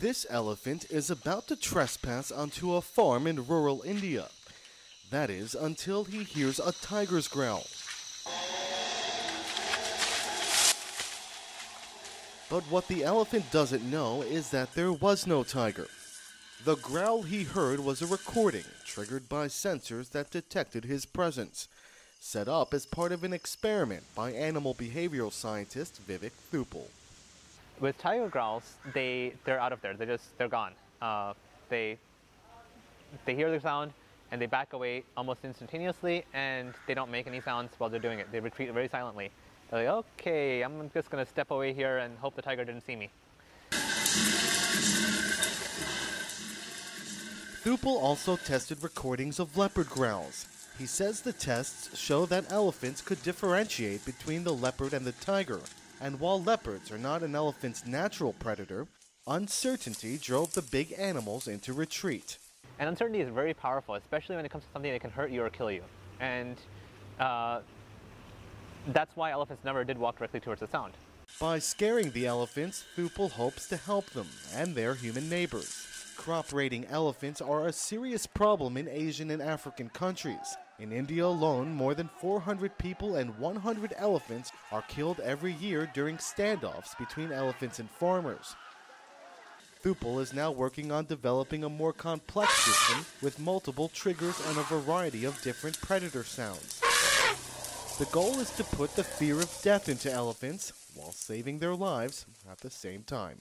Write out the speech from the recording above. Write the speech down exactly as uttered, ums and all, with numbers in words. This elephant is about to trespass onto a farm in rural India. That is until he hears a tiger's growl. But what the elephant doesn't know is that there was no tiger. The growl he heard was a recording triggered by sensors that detected his presence, set up as part of an experiment by animal behavioral scientist Vivek Thuppil. With tiger growls, they, they're out of there, they're, just, they're gone. Uh, they, they hear the sound and they back away almost instantaneously, and they don't make any sounds while they're doing it. They retreat very silently. They're like, okay, I'm just gonna step away here and hope the tiger didn't see me. Thuppil also tested recordings of leopard growls. He says the tests show that elephants could differentiate between the leopard and the tiger. And while leopards are not an elephant's natural predator, uncertainty drove the big animals into retreat. And uncertainty is very powerful, especially when it comes to something that can hurt you or kill you. And uh, that's why elephants never did walk directly towards the sound. By scaring the elephants, Thuppil hopes to help them and their human neighbors. Crop raiding elephants are a serious problem in Asian and African countries. In India alone, more than four hundred people and one hundred elephants are killed every year during standoffs between elephants and farmers. Thuppil is now working on developing a more complex system with multiple triggers and a variety of different predator sounds. The goal is to put the fear of death into elephants while saving their lives at the same time.